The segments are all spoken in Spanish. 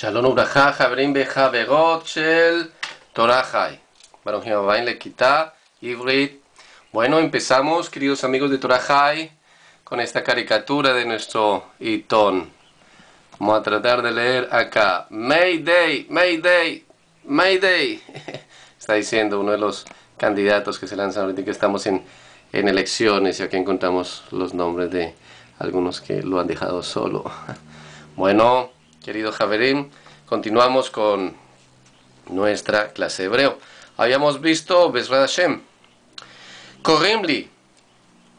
Shalom Ubrajá, Jabrín Beja Begochel, Torajai, Barují O'Bain, Lequita, Ibrid. Bueno, empezamos, queridos amigos de Torajai, con esta caricatura de nuestro itón. Vamos a tratar de leer acá. Mayday, Mayday, Mayday. Está diciendo uno de los candidatos que se lanzan ahorita que estamos en elecciones, y aquí encontramos los nombres de algunos que lo han dejado solo. Bueno, querido Javerín, continuamos con nuestra clase de hebreo. Habíamos visto Besrat Hashem. Korimli,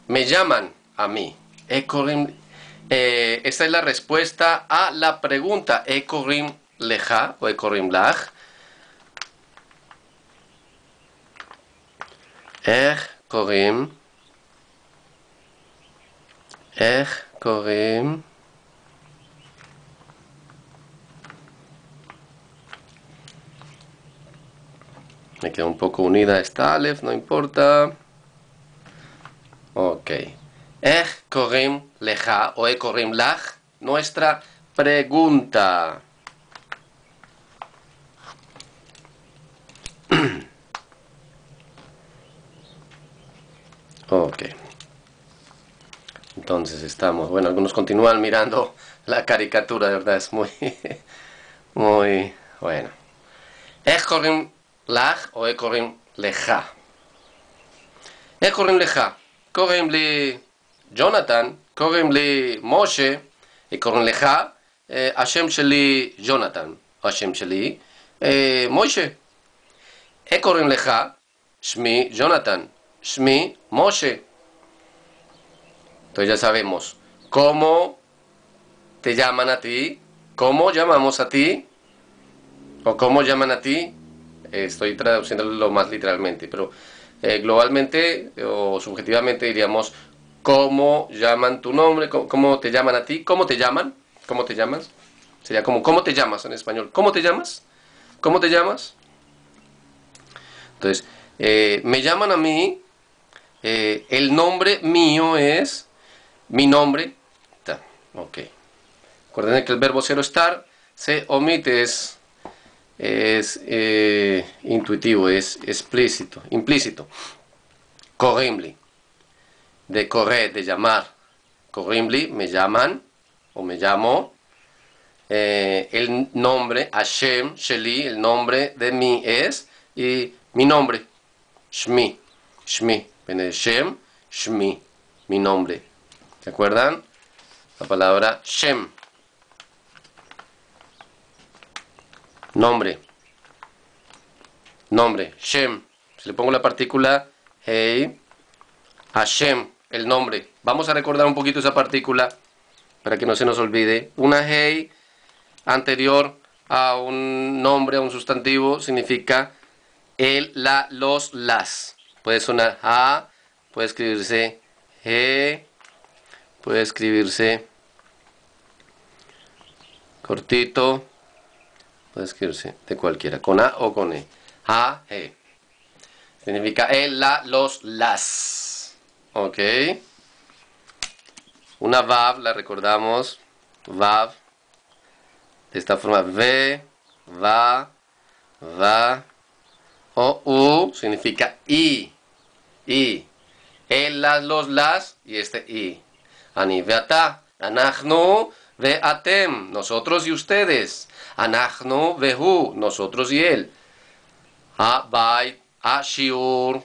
me llaman a mí. Ekorim, esta es la respuesta a la pregunta Ekorim Lecha o Corimlach. Ekorim me queda un poco unida esta alef, no importa. Ok. Ekorim Lecha o Ekorim Lach, nuestra pregunta. Ok. Entonces estamos. Bueno, algunos continúan mirando la caricatura, de verdad es muy bueno. Ekorim Lach o Ekorim Lecha. Ekorim Lecha. Korimli Jonathan, Korimli Moshe, Ekorim Lecha, Hashem Sheli Jonathan, Hashem Sheli Moshe. Ekorim Lecha, Shmi Jonathan, Shmi Moshe. Entonces ya sabemos cómo te llaman a ti, cómo llamamos a ti, o cómo llaman a ti. Estoy traduciéndolo más literalmente, pero globalmente o subjetivamente diríamos cómo llaman tu nombre, cómo te llaman a ti, cómo te llaman, cómo te llamas, sería como cómo te llamas en español, cómo te llamas, cómo te llamas. Entonces, me llaman a mí, el nombre mío es, mi nombre, ta, ok. Recuerden que el verbo ser o estar se omite, es intuitivo, es explícito, implícito. Korimli, de correr, de llamar. Korimli, me llaman o me llamo. El nombre, Hashem, Sheli, el nombre de mí es, y mi nombre, Shmi, Shmi, viene de Shem, Shmi, mi nombre. ¿Se acuerdan? La palabra Shem. Nombre, nombre, Shem. Si le pongo la partícula Hei, Hashem, el nombre. Vamos a recordar un poquito esa partícula para que no se nos olvide. Una Hei anterior a un nombre, a un sustantivo, significa el, la, los, las. Puede sonar A, puede escribirse He, puede escribirse cortito. Puede escribirse de cualquiera, con A o con E. A, E. Significa el, la, los, las. Ok. Una Vav, la recordamos. Vav. De esta forma, V, va, va. O, U, significa I. I. El, las, los, las. Y este I. Ani, veata. Anachnu, veatem. Nosotros y ustedes. Anachnu vehu, nosotros y él. A bait, a shiur,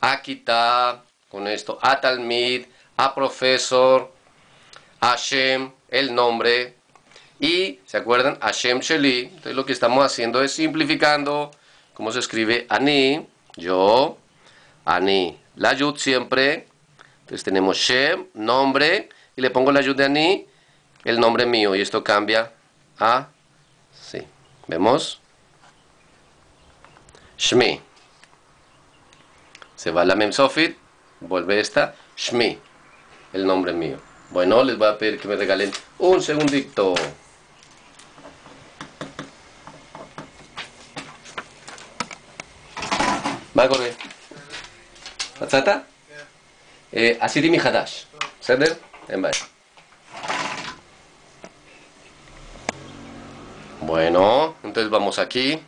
a kita, con esto, a talmid, a profesor, Hashem, el nombre. Y, ¿se acuerdan? Hashem Sheli. Entonces lo que estamos haciendo es simplificando. ¿Cómo se escribe? Ani, yo, Ani. La yud siempre. Entonces tenemos Shem, nombre, y le pongo la yud de Ani, el nombre mío. Y esto cambia a... ¿Vemos? Shmi. Se va la mem sofit, vuelve esta. Shmi. El nombre mío. Bueno, les voy a pedir que me regalen un segundito. Va a correr. ¿Patsata? Así mi hadash. ¿Seder? En base. Bueno, entonces vamos aquí.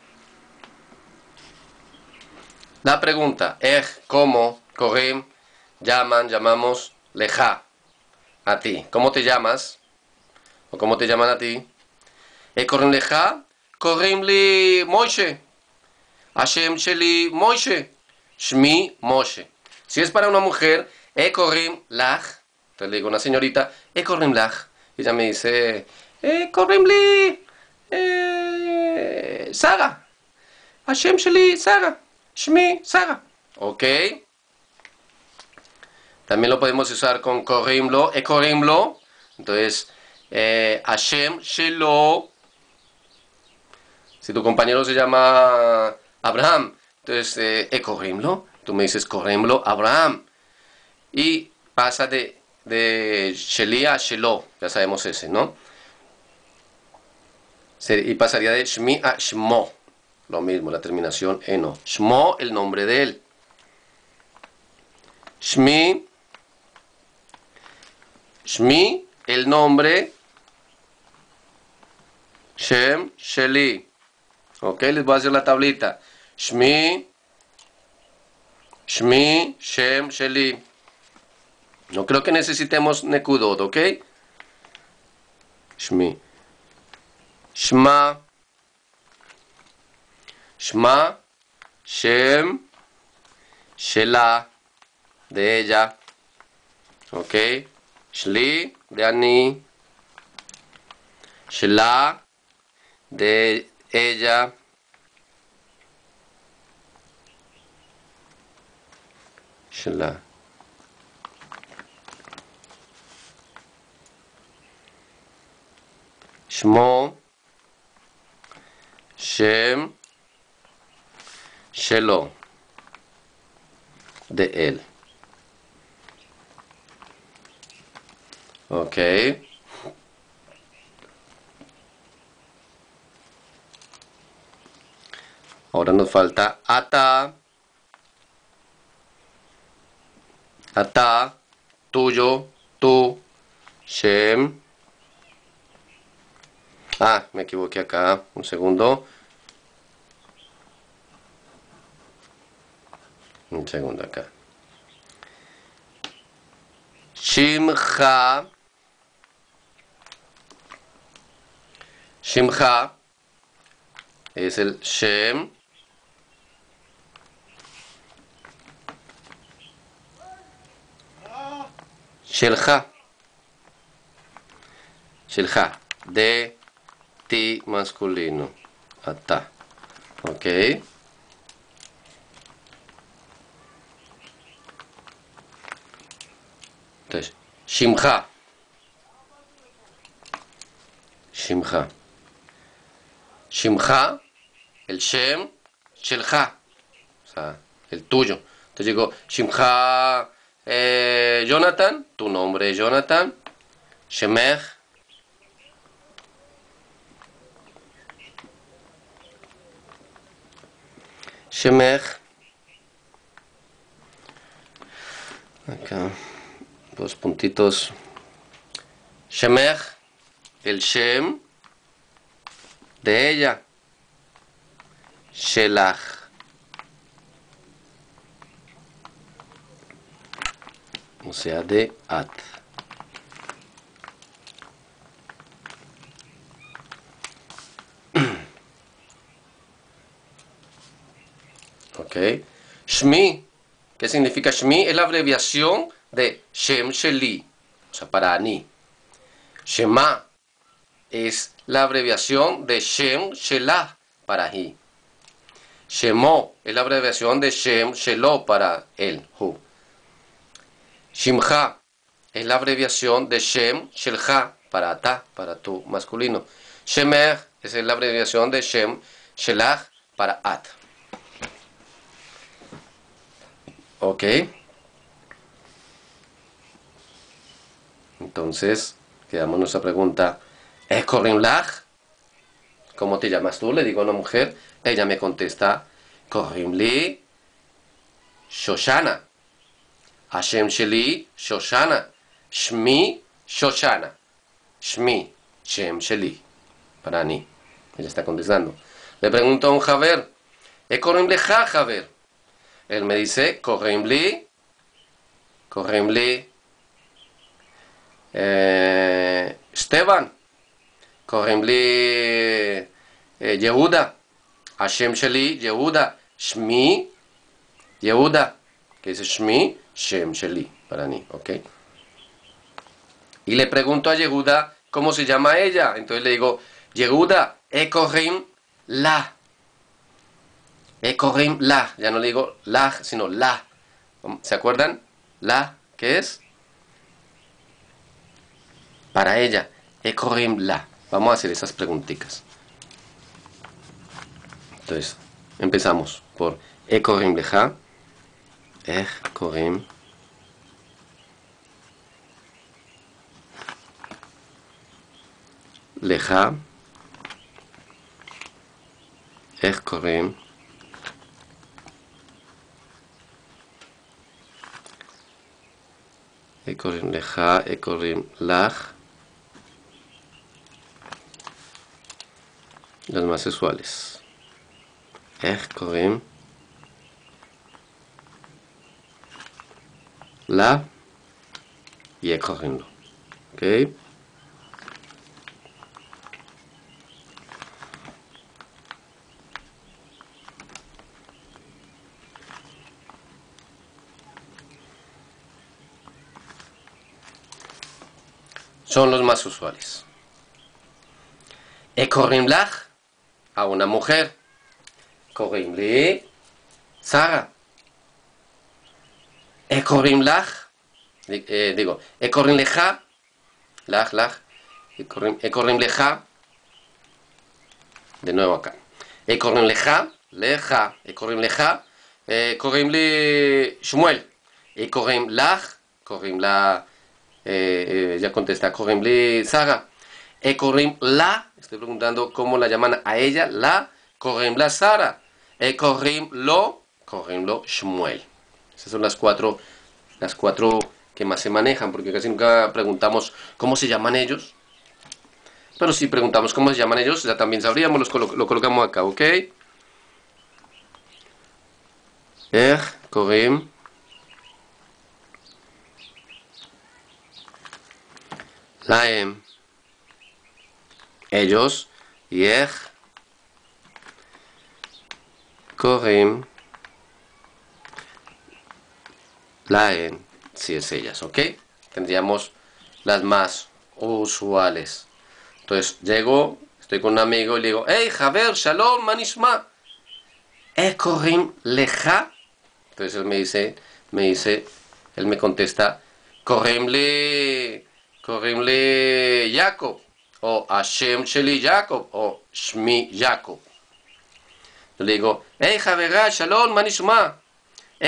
La pregunta, ¿cómo, Korim, llamamos, Lecha, a ti? ¿Cómo te llamas? ¿O cómo te llaman a ti? Ekorim Lecha, Korimli Moshe, Hashem Sheli Moshe, Shmi Moshe. Si es para una mujer, Ekorim Lach, entonces le digo a una señorita, Ekorim Lach, y ella me dice, Korimli Sara, Hashem Sheli Sara. Shmi, Sara. Ok. También lo podemos usar con Korimlo, Ekorimlo. Entonces, Hashem, Shelo. Si tu compañero se llama Abraham, entonces, Ekorimlo. Tú me dices Korimlo, Abraham. Y pasa de Sheli a Shelo. Ya sabemos ese, ¿no? Y pasaría de Shmi a Shmo. Lo mismo, la terminación eno. Shmo, el nombre de él. Shmi. Shmi, el nombre. Shem, Sheli. Ok, les voy a hacer la tablita. Shmi. Shmi, Shem, Sheli. No creo que necesitemos nekudot, ok. Shmi. Shma. Shma, Shem, Shelah, de ella, ok, Shli, de Ani, Shelah, de ella, Shelah, Shmo, Shem, Shelo, de él. Ok. Ahora nos falta ata. Ata, tuyo, tú, Shem. Ah, me equivoqué acá. Un segundo. Un segundo acá. Shimja. Shimja es el Shem. Shelja. Shelja. De ti masculino. Ata. Ok. Shimja. Shimja. Shimja, el Shem, Shelja, o sea, el tuyo. Entonces digo, Shimja, Jonathan, tu nombre es Jonathan. Shemech. Shemech. Acá. Dos puntitos. Shemech, el Shem, de ella. Shelah. O sea, de At. Ok. Shmi. ¿Qué significa Shmi? Es la abreviación de Shem Sheli, o sea, para Ani. Shema es la abreviación de Shem Shelah, para Hi. Shemo es la abreviación de Shem Shelo, para él, Hu. Shimja es la abreviación de Shem Shelja, para Ata, para tu masculino. Shemech es la abreviación de Shem Shelah, para At. Ok. Entonces, quedamos nuestra pregunta. ¿Es Corimlach? ¿Cómo te llamas tú? Le digo a una mujer. Ella me contesta, Korimli Shoshana. Hashem Sheli Shoshana. Shmi Shoshana. Shmi Shem Sheli. Para mí. Él está contestando. Le pregunto a un Javier, Ekorim Lecha, Javier. Él me dice, Korimli, Korimli, Esteban, Korimli, Yehuda, Hashem Sheli, Yehuda, Shmi, Yehuda, que dice Shmi, Shem Sheli, para mí, ¿ok? Y le pregunto a Yehuda, ¿cómo se llama ella? Entonces le digo, Yehuda, Ekorim La. Ekorim La. Ya no le digo La, sino La. ¿Se acuerdan? La, ¿qué es? Para ella. Ekorim La. Vamos a hacer esas preguntitas. Entonces, empezamos por Ekorim Lecha. Ekorim Lecha. Ekorim Ekorim Lecha, Ekorim Lach. Las más sexuales. Ekorim La y Ekorim Lo. ¿Ok? Son los más usuales. Ekorimlach a una mujer. Korimli Sara. Ekorimlach digo, Ekorimlecha. Lach. Ekorimlecha. De nuevo acá. Ekorimlecha. Lecha. Ekorimlecha. Korimli Shmuel. Ekorimlach. Korimla. Ya contesta Korimli Sara. Ekorim La. Estoy preguntando cómo la llaman a ella. La. Korim La Sara. Ekorim Lo. Korim Lo Shmuel. Esas son las cuatro que más se manejan, porque casi nunca preguntamos cómo se llaman ellos. Pero si preguntamos cómo se llaman ellos, ya también sabríamos. Lo colocamos acá, ¿ok? Korim Laem, ellos, Yeh, Korim, Laem, si es ellas, ¿ok? Tendríamos las más usuales. Entonces, llego, estoy con un amigo y le digo, hey, Javier, Shalom, Manishma, Ekorim Lecha. Entonces él él me contesta, Korimli. Korimli Jacob, o Hashem Sheli Jacob, o Shmi Jacob. Yo le digo, hey Javera, Shalom, Manishma,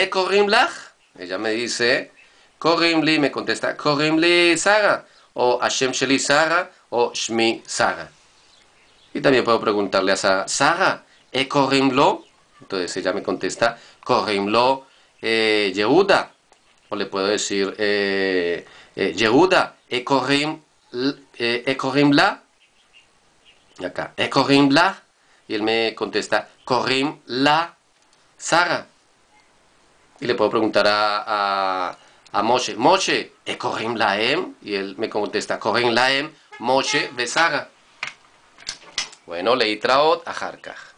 Korimlach. Ella me dice, Korimli, me contesta, Korimli Sara, o Hashem Sheli Sara, o Shmi Sara. Y también puedo preguntarle a Sara, Sara, Korimlo. Entonces ella me contesta, Korimlo Yehuda. O le puedo decir, Yehuda, Ekorim La. Y acá, Ekorim La. Y él me contesta, Korim La Sara. Y le puedo preguntar a Moshe, Moshe, Ekorim Laem. Y él me contesta, Korim Laem, Moshe Besara. Bueno, leí traot a Jarkaj.